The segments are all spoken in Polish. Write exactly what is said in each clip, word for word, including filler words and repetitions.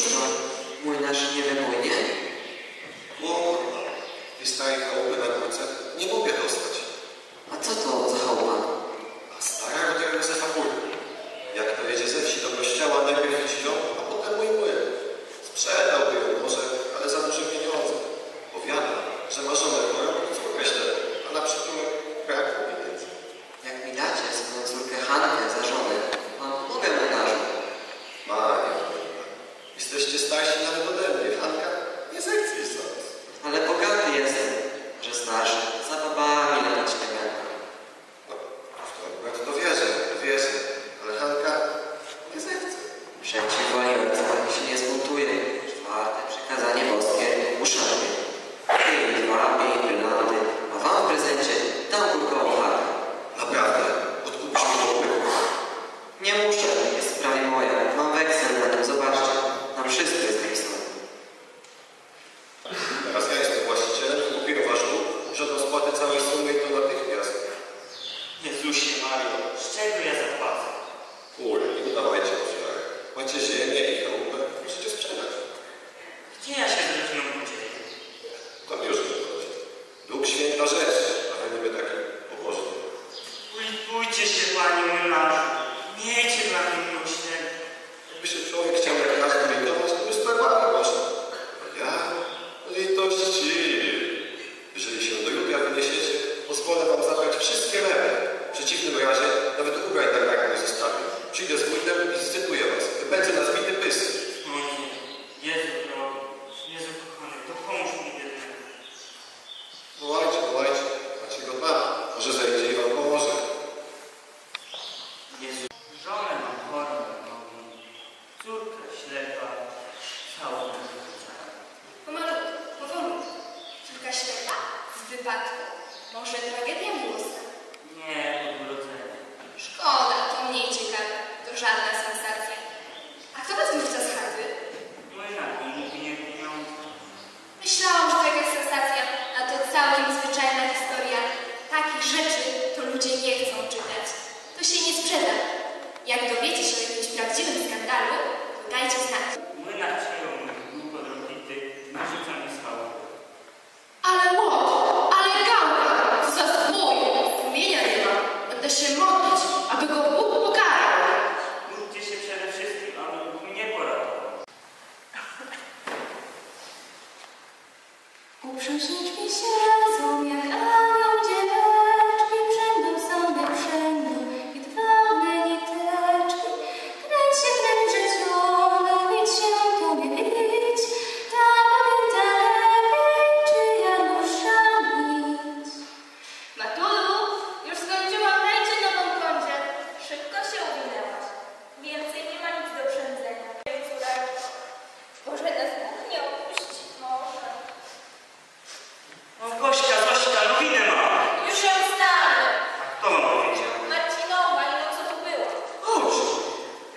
kościoła młynarz nie wypłynie? Chłop wystaje chałupy na górce, nie mogę dostać. A co to za chałupa? A stara jak Józefa młyn. Jak pojedzie ze wsi do kościoła, najpierw wziął, a potem mój młyn. Sprzedałby ją może, ale za duże pieniądze. Powiada, że marzone chora córkę źle, a na przykład brak pieniędzy. Jak mi dacie swoją córkę Hankę za żonę, mam mogę młynarzu. Maria, jesteście starsi nawet ode mnie, Hanka nie zechcesz zaraz. Ale bogaty jestem, że starszy, za babami na nic nie będę. No, w to akurat to wierzę, wierzę, ale Hanka nie zechce. Wszędzie woli ojca, mi się nie zbuntuje. Czwarte przekazanie boskie, uszanuje. Pięć dwa, pięć brylanty, a wam w prezencie dam kurkową Hankę. Naprawdę? Odkupisz mi to kurkę? Nie muszę, jest prawie moja. Mam weksel na tym, zobaczcie. Na wszystko jest weksel. Teraz ja jestem właścicielem i kupię ważku, że do spłaty całej sumy to natychmiast. Jezusie Mario, z czego ja zapłacę? Kurde, nie udawajcie ofiary. Macie ziemię i chałupę, musicie sprzedać. Gdzie ja się z rodziną podzielę? Tam już nie chodzi. Dług święta rzecz, ale niby taki pobożny. Ulitujcie się, panie młynarzu. Miejcie dla mnie miłosierdzie. Jakby się człowiek chciał jak nas litować, to już tak ładnie można. A ja? Litości! Jeżeli się do jutra wyniesiecie, pozwolę wam zabrać wszystkie meble. W przeciwnym razie nawet ubrań tak jak nie zostawię. Przyjdę z wójtem i zcytuję was. Będzie nazwity pys. O nie, Jezu drogi, Jezu kochany, dopomóż mi biednemu. Wołajcie, wołajcie, macie go dwa. Może zajdzie i wam pomoże. Jezu, żonę mam chorą na nogi, córkę ślepa, ciało na złożach. Pomalutku, powolutku, córka ślepa, z wypadku, może tragedia miłosna. Nie, odwrócenie. Szkoda, to mniej ciekawe, to żadna sensacja. A kto was wyrzuca z chaty? Młynarz, mówi nie pieniądze. Myślałam, że to jakaś sensacja, a to całkiem zwyczajna historia. Takich rzeczy to ludzie nie chcą czytać. To się nie sprzeda. Jak dowiecie się o jakimś prawdziwym skandalu, to dajcie znać. Młynarz przejął mój długo drobity, narzuca mi sławę. Ale łop, ale gałka, zostaw mój, sumienia nie ma. Będę się modlić, aby go Bóg pokarał. Módlcie się przede wszystkim, aby Bóg mnie poratował. Uprząśnij mi się razem, jak anioł dzieweczki, przędą sobie przędą jedwabne niteczki. Kręć się w tym życiu, dowiedz się tobie być, ta pamięta lepiej, czy ja muszę być. Matulu, już skończyłam najdzie nową kądzie. Szybko się uwinęłaś. Więcej nie ma nic do przędzenia. Córeczko, Boże nas Bóg nie opuści. Może. O, Gośka, Gośka, nowinę mam. Już ją znamy. Kto wam powiedział? Marcinowa, nie wiem co tu było. Chodź!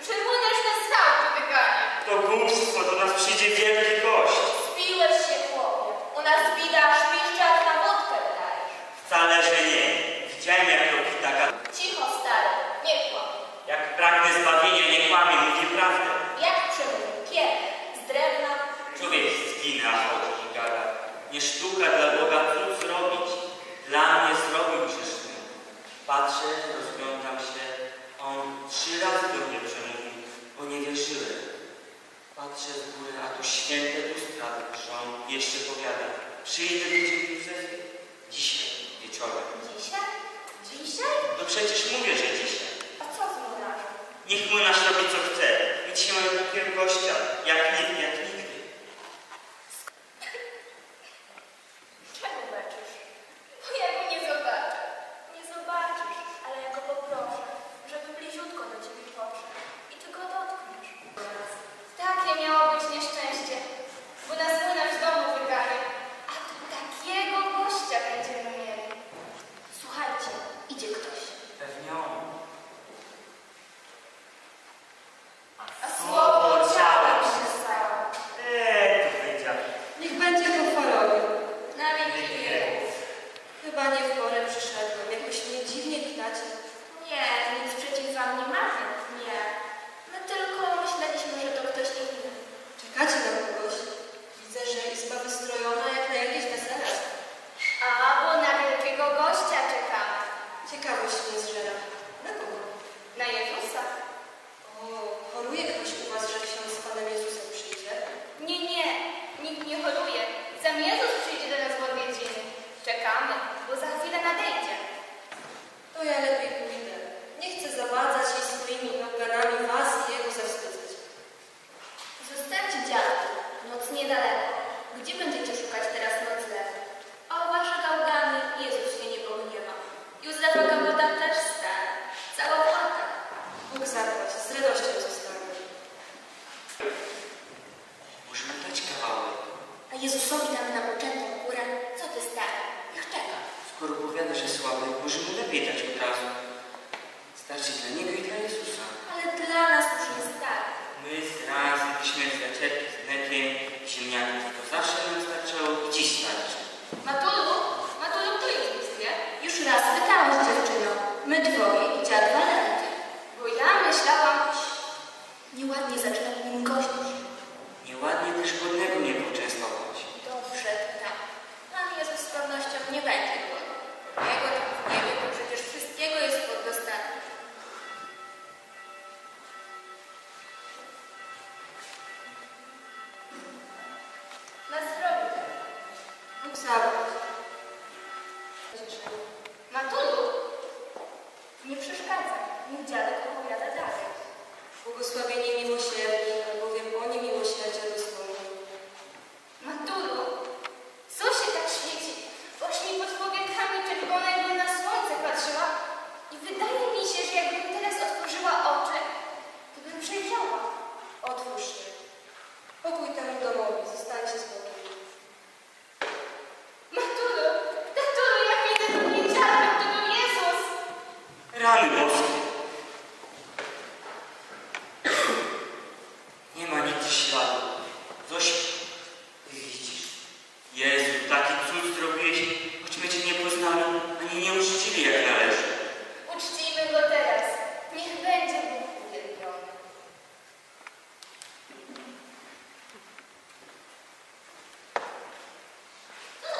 Że młynarz nas stał do biegania. To głupstwo, do nas przyjdzie wielki gość. Zbiłeś się, chłopie. U nas bida, szpiszcza, a ty na wódkę dajesz. Wcale, że nie. Widziałem, jak robi taka... Cicho, stary, nie kłam. Jak pragnę zbawienia, nie kłamie, mówi prawdę. Jak przemówił? Kiedy? Z drewna? Człowiek zginę, a chodzi i gada. Nie sztuka dla Boga cud zrobić. Dla mnie zrobił grzeszny. Patrzę, rozglądam się. On trzy razy do mnie przemówił, bo nie wierzyłem. Patrzę z góry, a tu święte pustka, że on jeszcze powiada. Przyjdę do ciebie Józefie. Dzisiaj, wieczorem. Dzisiaj? Dzisiaj? No przecież mówię, że dzisiaj. A co z młynarzem? Niech młynarz robi co chce. Nic się moim kupiłem gościa. Jak nigdy, jak nigdy. Czego beczysz? Bo ja go nie zobaczę. Nie zobaczysz, ale ja go poproszę, żeby bliziutko do ciebie podszedł i ty go dotkniesz. Takie miało być nieszczęście, bo nas młynarz z domu wygarnie, a tu takiego gościa będziemy mieli. Słuchajcie, idzie ktoś. Pewnie on. A słowo ciałem się stało. My dwoje i dziad Walenty, bo ja myślałam, nieładnie zaczynam nim gościć. Nieładnie też godnego nie poczęstować. Dobrze, tak. Pan Jezus z pewnością nie będzie głodny. Jego tam w niebie, bo przecież wszystkiego jest pod dostatkiem. Na zdrowie. Zabój. Matulu, nie przeszkadza. Mój dziadek opowiada dalej. Błogosławienie miłosierni, albowiem oni miłosierdzia dostąpią. Matulu, co się tak świeci? Właśnie pod powiekami czerwonego na słońce patrzyła i wydaje mi się, że jakbym teraz otworzyła oczy, to bym przejrzała. Otwórz się. Pokój temu domowi, zostańcie spokojni. Rany boskie. Nie ma nic śladu. Coś widzisz. Jezu, taki cud zrobiłeś, choć my cię nie poznali, ani nie uczcili jak należy. Uczcijmy go teraz. Niech będzie Bóg uwielbiony. Ani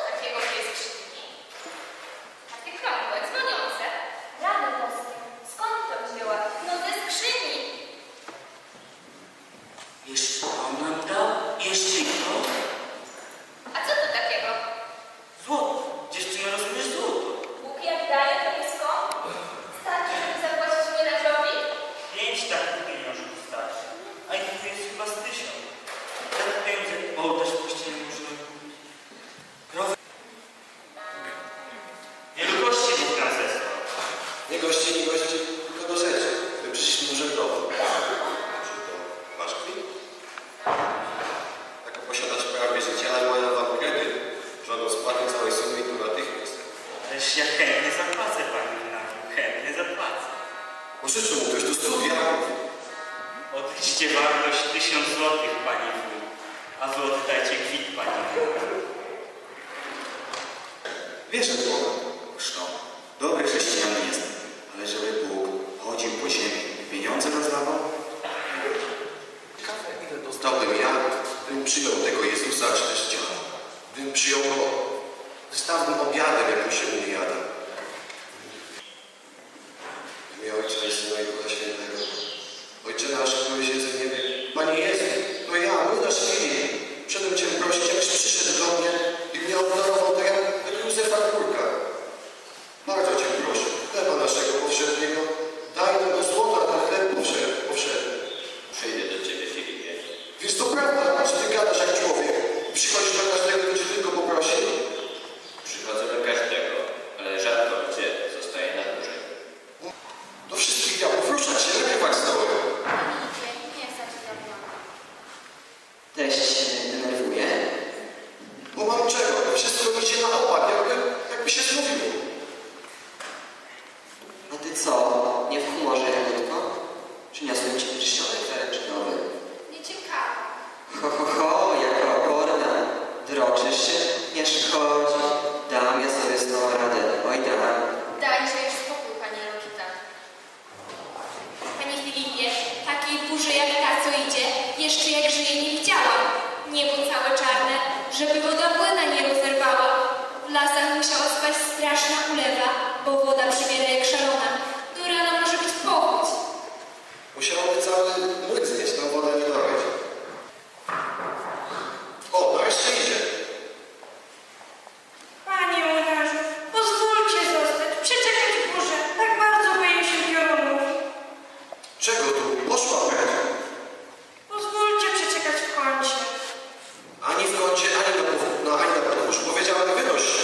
na, na, ani na podróż. Powiedziałem, wynoś się.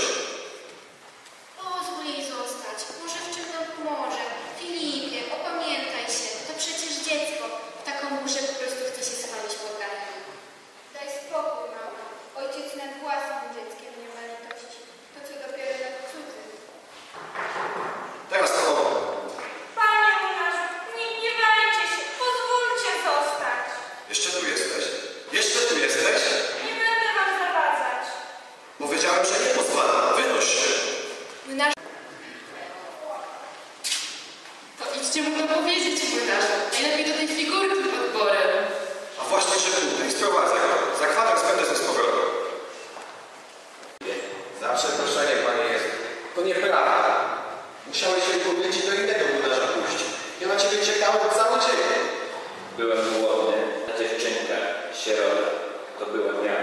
Pozwól jej zostać. Byście mu to powiedzieć, młynarzu. Najlepiej do tej figurki pod borem. A właśnie się tutaj sprowadzę. Za kwadrans będę ze powrotem. Za przeproszenie, Panie Jezu. To nieprawda. Musiałeś się powiedzieć do innego młynarza pójść. Ja na ciebie czekałem cały dzień. Byłem głodny, a dziewczynka, sierota, to byłem ja,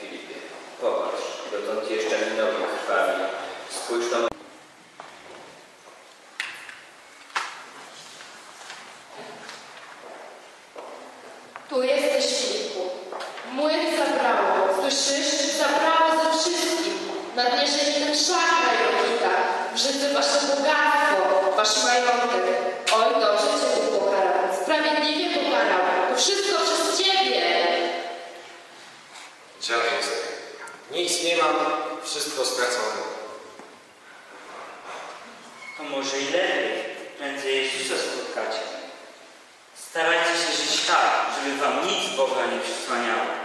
Filipie. Popatrz, dotąd jeszcze minął krwami. Spójrz na... Tu jesteś, Filipu. Młyn zabrało. Słyszysz? Zabrało ze wszystkim. Nadniesie jeden szlak majownika. Brzydzę wasze bogactwo, wasz majątek. Oj, dobrze cię Bóg pokarał. Sprawiedliwie pokarał. To wszystko przez ciebie. Dzielę sobie. Nic nie mam. Wszystko stracone. To może i lepiej. Prędzej Jezusa spotkacie. Starajcie się żyć tak, żeby wam nic Boga nie przysłaniało.